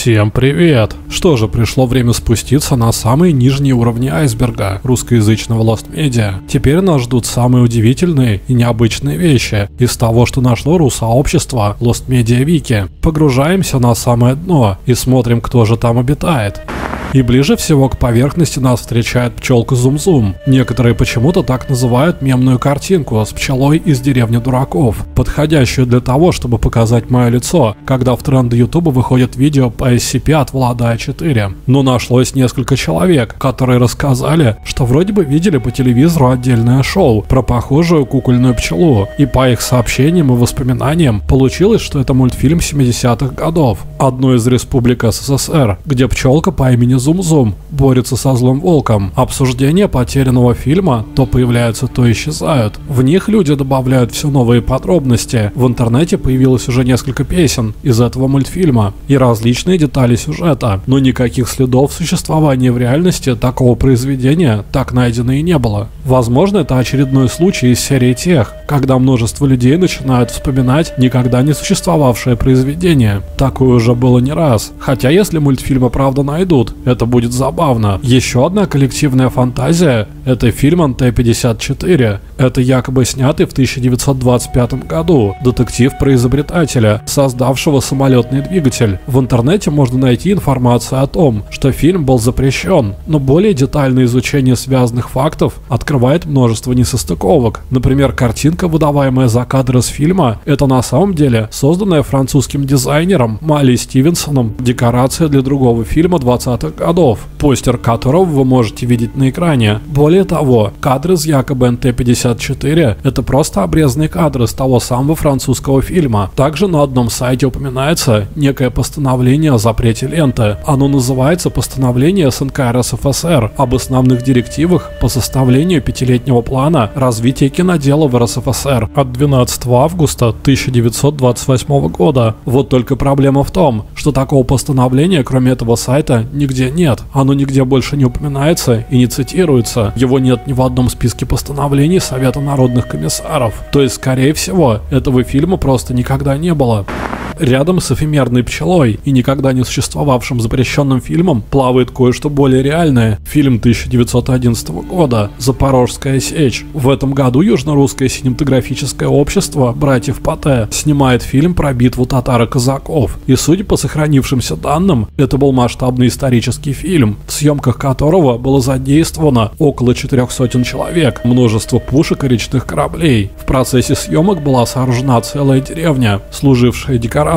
Всем привет! Что же, пришло время спуститься на самые нижние уровни айсберга русскоязычного Lost Media. Теперь нас ждут самые удивительные и необычные вещи из того, что нашло рус-сообщество Lost Media Вики. Погружаемся на самое дно и смотрим, кто же там обитает. И ближе всего к поверхности нас встречает пчелка Зум-Зум. Некоторые почему-то так называют мемную картинку с пчелой из деревни дураков, подходящую для того, чтобы показать мое лицо, когда в тренды Ютуба выходит видео по SCP от Владая 4. Но нашлось несколько человек, которые рассказали, что вроде бы видели по телевизору отдельное шоу про похожую кукольную пчелу, и по их сообщениям и воспоминаниям получилось, что это мультфильм 70-х годов, одной из республик СССР, где пчелка по имени Зум-Зум борется со злым волком. Обсуждения потерянного фильма то появляются, то исчезают. В них люди добавляют все новые подробности. В интернете появилось уже несколько песен из этого мультфильма и различные детали сюжета, но никаких следов существования в реальности такого произведения так найдено и не было. Возможно, это очередной случай из серии тех, когда множество людей начинают вспоминать никогда не существовавшее произведение. Такое уже было не раз. Хотя если мультфильмы правда найдут, это будет забавно. Еще одна коллективная фантазия – это фильм «НТ-54». Это якобы снятый в 1925 году детектив про изобретателя, создавшего самолетный двигатель. В интернете можно найти информацию о том, что фильм был запрещен, но более детальное изучение связанных фактов открывает множество несостыковок. Например, картинка, выдаваемая за кадр из фильма, это на самом деле созданная французским дизайнером Мали Стивенсоном декорация для другого фильма 20-х годов, постер которого вы можете видеть на экране. Более того, кадры из якобы НТ-54 – это просто обрезанные кадры с того самого французского фильма. Также на одном сайте упоминается некое постановление о запрете ленты. Оно называется «Постановление СНК РСФСР об основных директивах по составлению пятилетнего плана развития кинодела в РСФСР» от 12 августа 1928 года. Вот только проблема в том, что такого постановления, кроме этого сайта, нигде нет. Оно нигде больше не упоминается и не цитируется. Его нет ни в одном списке постановлений Совета народных комиссаров. То есть, скорее всего, этого фильма просто никогда не было. Рядом с эфемерной пчелой и никогда не существовавшим запрещенным фильмом плавает кое-что более реальное. Фильм 1911 года «Запорожская сечь». В этом году южнорусское синематографическое общество братьев Патэ снимает фильм про битву татар и казаков. И судя по сохранившимся данным, это был масштабный исторический фильм, в съемках которого было задействовано около 400 человек, множество пушек и речных кораблей. В процессе съемок была сооружена целая деревня, служившая декорацией,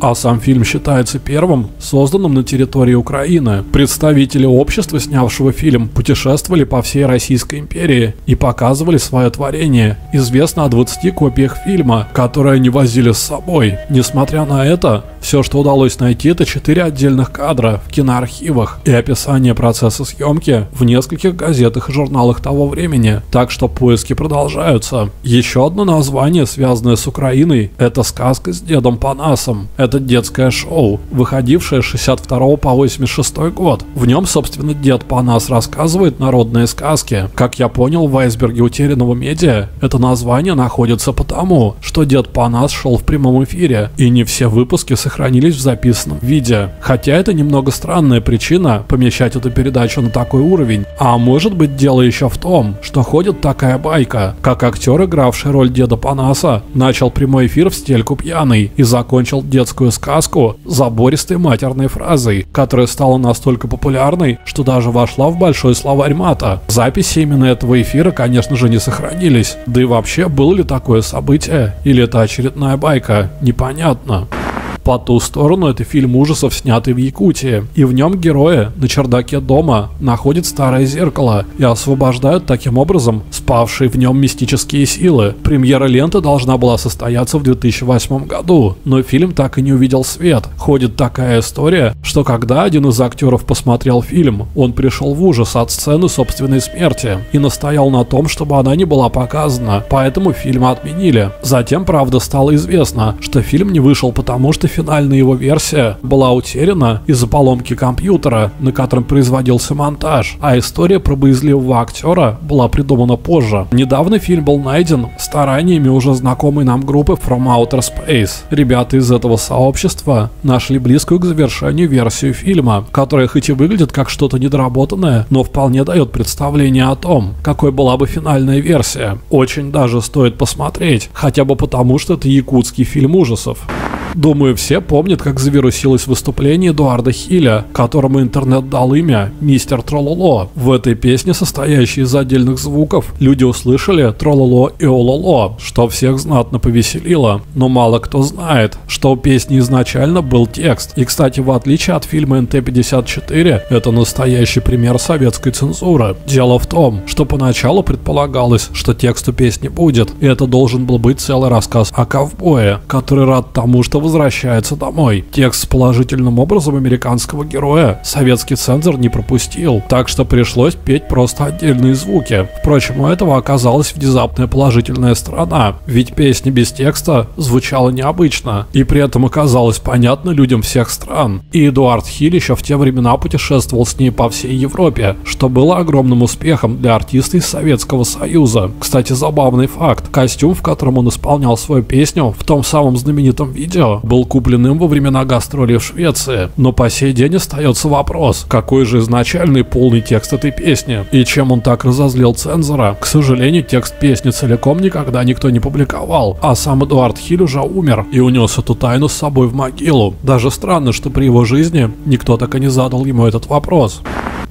а сам фильм считается первым, созданным на территории Украины. Представители общества, снявшего фильм, путешествовали по всей Российской империи и показывали свое творение. Известно о 20 копиях фильма, которые они возили с собой. Несмотря на это, все, что удалось найти, это 4 отдельных кадра в киноархивах и описание процесса съемки в нескольких газетах и журналах того времени, так что поиски продолжаются. Еще одно название, связанное с Украиной, это «Сказка с дедом Панасом». Это детское шоу, выходившее с 62 по 86 год. В нем, собственно, дед Панас рассказывает народные сказки. Как я понял, в айсберге утерянного медиа это название находится потому, что дед Панас шел в прямом эфире, и не все выпуски сохранились в записанном виде. Хотя это немного странная причина помещать эту передачу на такой уровень. А может быть, дело еще в том, что ходит такая байка, как актер, игравший роль деда Панаса, начал прямой эфир в стельку пьяный и закончил детскую сказку забористой матерной фразой, которая стала настолько популярной, что даже вошла в большой словарь мата. Записи именно этого эфира, конечно же, не сохранились. Да и вообще, было ли такое событие, или это очередная байка, непонятно. «По ту сторону» — это фильм ужасов, снятый в Якутии, и в нем герои на чердаке дома находят старое зеркало и освобождают таким образом спавшие в нем мистические силы. Премьера ленты должна была состояться в 2008 году, но фильм так и не увидел свет. Ходит такая история, что когда один из актеров посмотрел фильм, он пришел в ужас от сцены собственной смерти и настоял на том, чтобы она не была показана, поэтому фильм отменили. Затем, правда, стало известно, что фильм не вышел потому, что финансирование финальная его версия была утеряна из-за поломки компьютера, на котором производился монтаж, а история про боязливого актера была придумана позже. Недавно фильм был найден стараниями уже знакомой нам группы From Outer Space. Ребята из этого сообщества нашли близкую к завершению версию фильма, которая хоть и выглядит как что-то недоработанное, но вполне дает представление о том, какой была бы финальная версия. Очень даже стоит посмотреть, хотя бы потому, что это якутский фильм ужасов. Думаю, все помнят, как завирусилось выступление Эдуарда Хиля, которому интернет дал имя «Мистер Трололо». В этой песне, состоящей из отдельных звуков, люди услышали «трололо» и «ололо», что всех знатно повеселило. Но мало кто знает, что у песни изначально был текст. И, кстати, в отличие от фильма «НТ-54», это настоящий пример советской цензуры. Дело в том, что поначалу предполагалось, что тексту песни будет, и это должен был быть целый рассказ о ковбое, который рад тому, что возвращается домой. Текст с положительным образом американского героя советский цензор не пропустил, так что пришлось петь просто отдельные звуки. Впрочем, у этого оказалась внезапная положительная сторона, ведь песня без текста звучала необычно, и при этом оказалась понятна людям всех стран. И Эдуард Хиль еще в те времена путешествовал с ней по всей Европе, что было огромным успехом для артиста из Советского Союза. Кстати, забавный факт: костюм, в котором он исполнял свою песню в том самом знаменитом видео, был куплен им во времена гастролей в Швеции, но по сей день остается вопрос, какой же изначальный полный текст этой песни и чем он так разозлил цензора. К сожалению, текст песни целиком никогда никто не публиковал, а сам Эдуард Хиль уже умер и унес эту тайну с собой в могилу. Даже странно, что при его жизни никто так и не задал ему этот вопрос.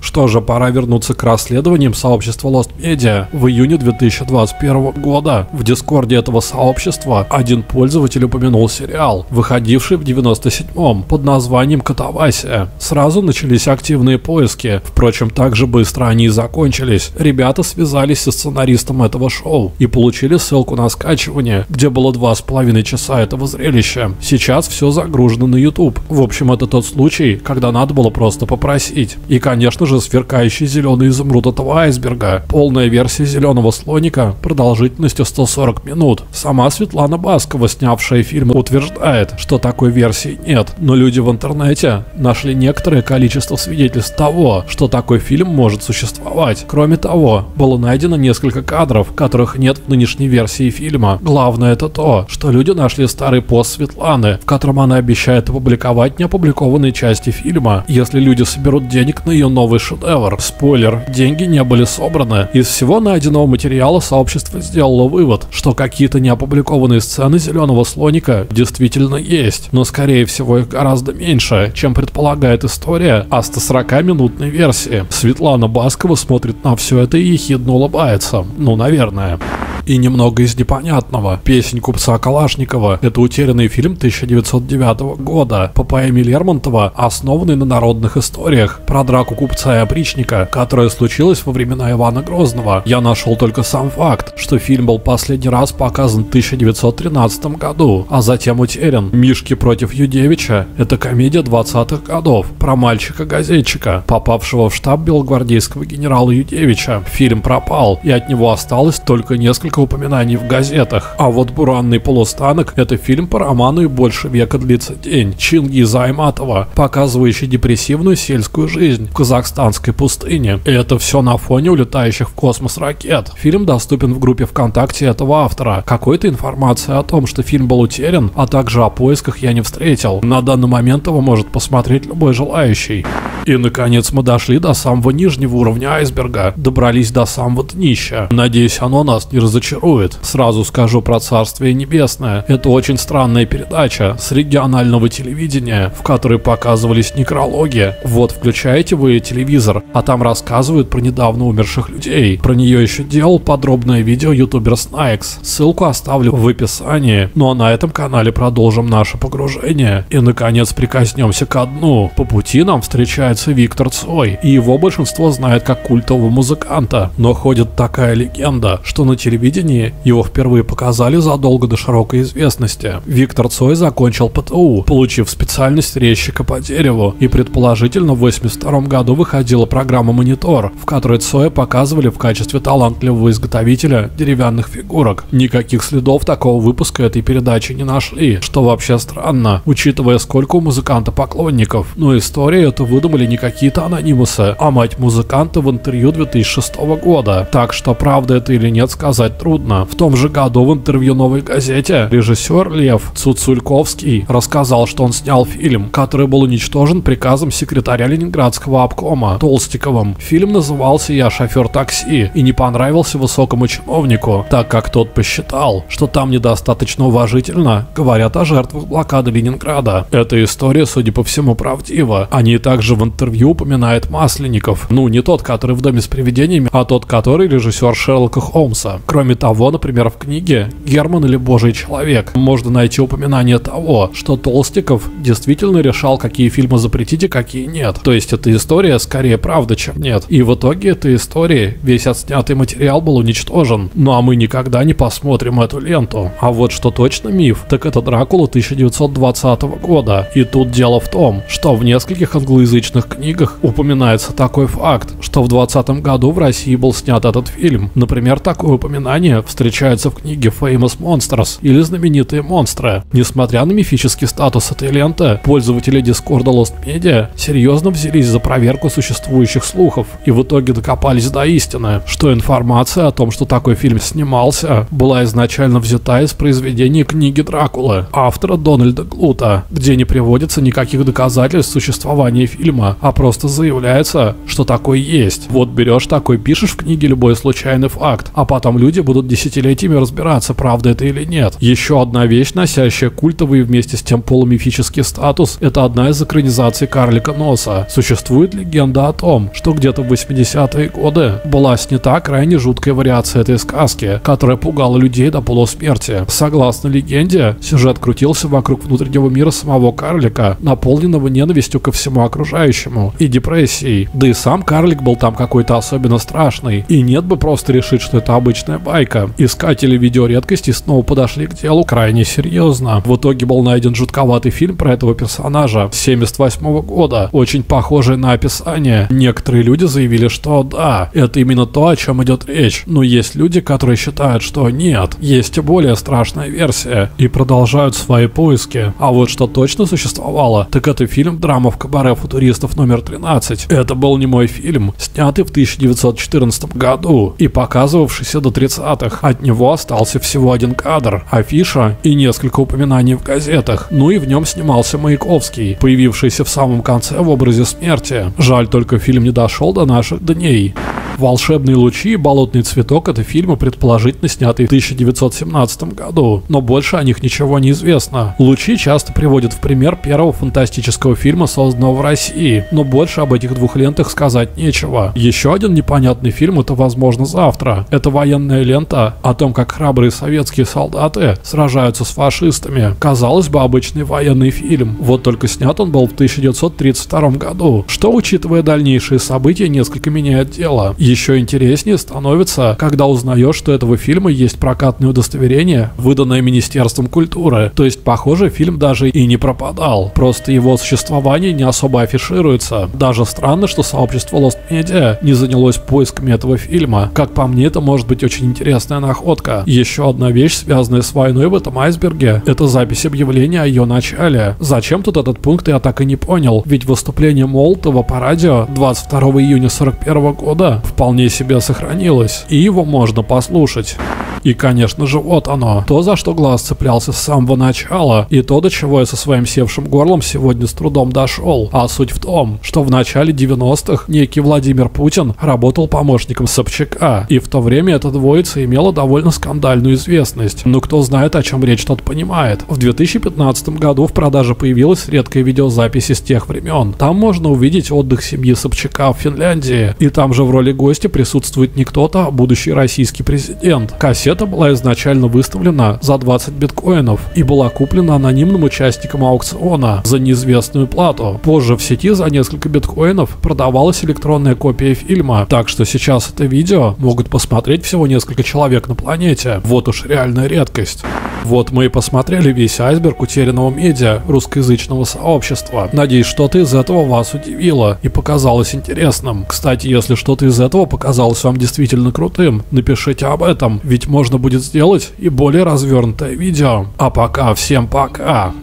Что же, пора вернуться к расследованиям сообщества Lost Media. В июне 2021 года в дискорде этого сообщества один пользователь упомянул сериал, выходивший в 97-м под названием «Катавасия». Сразу начались активные поиски, впрочем, так же быстро они и закончились. Ребята связались со сценаристом этого шоу и получили ссылку на скачивание, где было 2,5 часа этого зрелища. Сейчас все загружено на YouTube. В общем, это тот случай, когда надо было просто попросить. И, конечно же, сверкающий зеленый изумруд этого айсберга. Полная версия «Зеленого слоника» продолжительностью 140 минут. Сама Светлана Баскова, снявшая фильм, утверждает, что такой версии нет, но люди в интернете нашли некоторое количество свидетельств того, что такой фильм может существовать. Кроме того, было найдено несколько кадров, которых нет в нынешней версии фильма. Главное это то, что люди нашли старый пост Светланы, в котором она обещает опубликовать неопубликованные части фильма, если люди соберут денег на ее новый шедевр. Спойлер: деньги не были собраны. Из всего найденного материала сообщество сделало вывод, что какие-то неопубликованные сцены «Зеленого слоника» действительно есть, но скорее всего их гораздо меньше, чем предполагает история о 140-минутной версии. Светлана Баскова смотрит на все это и ехидно улыбается. Ну, наверное. И немного из непонятного. «Песнь купца Калашникова» — это утерянный фильм 1909 года по поэме Лермонтова, основанный на народных историях про драку купца и опричника, которая случилась во времена Ивана Грозного. Я нашел только сам факт, что фильм был последний раз показан в 1913 году, а затем утерян. «Мишки против Юдевича» — это комедия 20-х годов про мальчика-газетчика, попавшего в штаб белогвардейского генерала Юдевича. Фильм пропал, и от него осталось только несколько упоминаний в газетах. А вот «Буранный полустанок» — это фильм по роману «И больше века длится день» Чингиза Айтматова, показывающий депрессивную сельскую жизнь в казахстанской пустыне. И это все на фоне улетающих в космос ракет. Фильм доступен в группе ВКонтакте этого автора. Какой-то информации о том, что фильм был утерян, а также о поисках я не встретил. На данный момент его может посмотреть любой желающий. И, наконец, мы дошли до самого нижнего уровня айсберга, добрались до самого днища. Надеюсь, оно нас не разочарует. Сразу скажу про «Царствие небесное». Это очень странная передача с регионального телевидения, в которой показывались некрологи. Вот включаете вы телевизор, а там рассказывают про недавно умерших людей. Про нее еще делал подробное видео ютубер Снайкс. Ссылку оставлю в описании. Ну а на этом канале продолжим наше погружение и, наконец, прикоснемся ко дну. По пути нам встречается Виктор Цой, и его большинство знает как культового музыканта. Но ходит такая легенда, что на телевидении телевидении, его впервые показали задолго до широкой известности. Виктор Цой закончил ПТУ, получив специальность резчика по дереву, и предположительно в 1982 году выходила программа «Монитор», в которой Цоя показывали в качестве талантливого изготовителя деревянных фигурок. Никаких следов такого выпуска этой передачи не нашли, что вообще странно, учитывая, сколько у музыканта поклонников. Но историю эту выдумали не какие-то анонимусы, а мать музыканта в интервью 2006 года. Так что правда это или нет, сказать трудно. В том же году в интервью «Новой газете» режиссер Лев Цуцульковский рассказал, что он снял фильм, который был уничтожен приказом секретаря Ленинградского обкома Толстиковым. Фильм назывался «Я шофер такси» и не понравился высокому чиновнику, так как тот посчитал, что там недостаточно уважительно говорят о жертвах блокады Ленинграда. Эта история, судя по всему, правдива. О ней также в интервью упоминает Масленников. Ну, не тот, который в «Доме с привидениями», а тот, который режиссер Шерлока Холмса. Кроме того, например, в книге «Герман или Божий человек» можно найти упоминание того, что Толстиков действительно решал, какие фильмы запретить и какие нет. То есть эта история скорее правда, чем нет. И в итоге этой истории весь отснятый материал был уничтожен. Ну а мы никогда не посмотрим эту ленту. А вот что точно миф, так это «Дракула» 1920 года. И тут дело в том, что в нескольких англоязычных книгах упоминается такой факт, что в 2020 году в России был снят этот фильм. Например, такое упоминание встречается в книге Famous Monsters или «Знаменитые монстры». Несмотря на мифический статус этой ленты, пользователи дискорда Lost Media серьезно взялись за проверку существующих слухов и в итоге докопались до истины, что информация о том, что такой фильм снимался, была изначально взята из произведения книги «Дракулы» автора Дональда Глута, где не приводится никаких доказательств существования фильма, а просто заявляется, что такой есть. Вот берешь такой, пишешь в книге любой случайный факт, а потом люди будут десятилетиями разбираться, правда это или нет. Еще одна вещь, носящая культовый и вместе с тем полумифический статус, это одна из экранизаций «Карлика Носа». Существует легенда о том, что где-то в 80-е годы была снята крайне жуткая вариация этой сказки, которая пугала людей до полусмерти. Согласно легенде, сюжет крутился вокруг внутреннего мира самого карлика, наполненного ненавистью ко всему окружающему и депрессией. Да и сам карлик был там какой-то особенно страшный. И нет бы просто решить, что это обычная байка. Искатели видеоредкостей снова подошли к делу крайне серьезно. В итоге был найден жутковатый фильм про этого персонажа 1978 года, очень похожий на описание. Некоторые люди заявили, что да, это именно то, о чем идет речь. Но есть люди, которые считают, что нет, есть и более страшная версия, и продолжают свои поиски. А вот что точно существовало, так это фильм «Драма в кабаре футуристов номер 13». Это был немой фильм, снятый в 1914 году и показывавшийся до 30-х. От него остался всего один кадр, афиша и несколько упоминаний в газетах. Ну и в нем снимался Маяковский, появившийся в самом конце в образе смерти. Жаль, только фильм не дошел до наших дней. «Волшебные лучи» и «Болотный цветок» — это фильмы, предположительно снятые в 1917 году, но больше о них ничего не известно. «Лучи» часто приводят в пример первого фантастического фильма, созданного в России, но больше об этих двух лентах сказать нечего. Еще один непонятный фильм — это «Возможно, завтра». Это военная лента о том, как храбрые советские солдаты сражаются с фашистами. Казалось бы, обычный военный фильм, вот только снят он был в 1932 году, что, учитывая дальнейшие события, несколько меняет дело. Еще интереснее становится, когда узнаешь, что этого фильма есть прокатное удостоверение, выданное Министерством культуры. То есть, похоже, фильм даже и не пропадал, просто его существование не особо афишируется. Даже странно, что сообщество Lost Media не занялось поисками этого фильма. Как по мне, это может быть очень интересная находка. Еще одна вещь, связанная с войной в этом айсберге, это запись объявления о ее начале. Зачем тут этот пункт, я так и не понял, ведь выступление Молотова по радио 22 июня 1941 года вполне себе сохранилось, и его можно послушать. И, конечно же, вот оно, то, за что глаз цеплялся с самого начала, и то, до чего я со своим севшим горлом сегодня с трудом дошел. А суть в том, что в начале 90-х некий Владимир Путин работал помощником Собчака, и в то время эта двоица имела довольно скандальную известность. Но кто знает, о чем речь, тот понимает. В 2015 году в продаже появилась редкая видеозапись из тех времен. Там можно увидеть отдых семьи Собчака в Финляндии, и там же в роли гостя гости присутствует не кто-то, а будущий российский президент. Кассета была изначально выставлена за 20 биткоинов и была куплена анонимным участником аукциона за неизвестную плату. Позже в сети за несколько биткоинов продавалась электронная копия фильма, так что сейчас это видео могут посмотреть всего несколько человек на планете. Вот уж реальная редкость. Вот мы и посмотрели весь айсберг утерянного медиа русскоязычного сообщества. Надеюсь, что-то из этого вас удивило и показалось интересным. Кстати, если что-то из этого показалось вам действительно крутым, напишите об этом, ведь можно будет сделать и более развернутое видео. А пока, всем пока!